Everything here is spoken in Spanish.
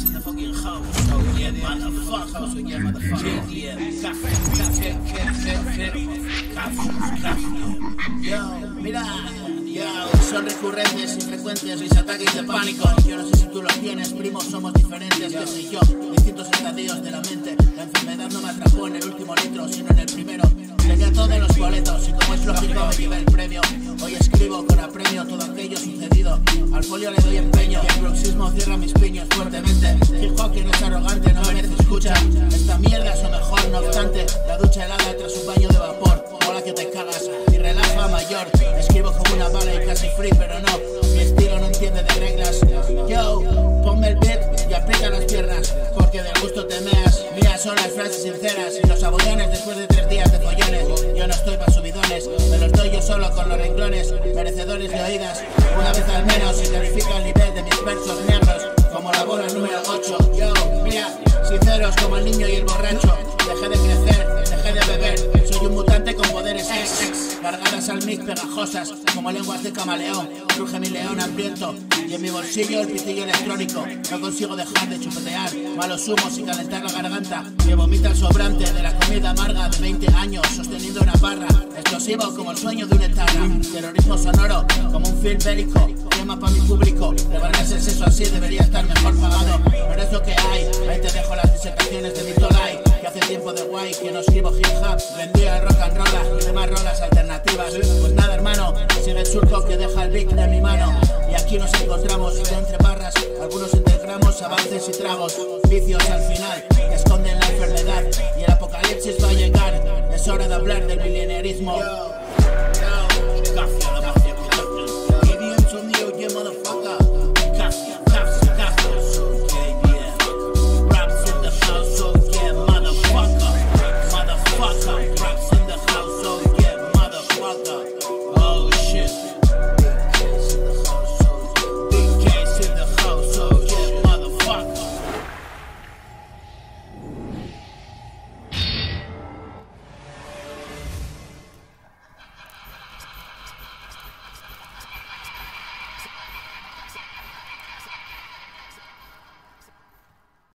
It's in the fucking house. Oh yeah, motherfucker. So yeah, motherfucker. Yeah, café. Yo, mira. Yo, son recurrentes, infrecuentes, mis ataques de pánico. Yo no sé si tú los tienes, primos, somos diferentes, qué sé yo. Distintos estadios de la mente. La enfermedad no me atrapó en el último litro, sino en el primero. Tenía todos los boletos y como es lógico me llevé el premio. Hoy escribo con apremio todo aquello sucedido. Al folio le doy empeño. El bruxismo cierra mis piños fuertemente. Fijo a quien es arrogante, no merece escucha. Esta mierda es lo mejor, no obstante. La ducha helada tras un baño de vapor. Hola que te cagas, mi relaja mayor. Escribo como una bala y casi free, pero no. Mi estilo no entiende de reglas. Yo, ponme el beat y aprieta las piernas, porque del gusto te meas. Mira, son las frases sinceras y los abollones después de 3 días de follones. Yo no estoy pa' subidones, me los doy yo solo con los renglones, merecedores de oídas. Una vez al menos se verifica el nivel de mis versos negros, como la bola número 8. Yo, mira, sinceros como el niño y el borracho. Dejé de crecer, dejé de beber, soy un mutante con poderes ex. Cargadas al mix pegajosas, como lenguas de camaleón. Ruge mi león hambriento, y en mi bolsillo el pitillo electrónico. No consigo dejar de chupetear malos humos y calentar la garganta, que vomita el sobrante de la comida amarga de 20 años, sosteniendo una barra. Explosivo como el sueño de una etarra. Terrorismo sonoro, como un film bélico. Tema pa' mi público, rebargarse el sexo así debería estar mejor pagado. Pero es lo que hay, ahí te dejo las disertaciones de Vito Lai, que hace tiempo de guay, que no escribo hip hop, vendía el rock and roll y demás rolas alternativas. Pues nada hermano, sigue el surco que deja el beat en mi mano. Y aquí nos encontramos, ya entre barras, algunos entre gramos, avances y tragos. Vicios al final, que esconden la enfermedad, y el apocalipsis va a llegar. Es hora de hablar del milenarismo.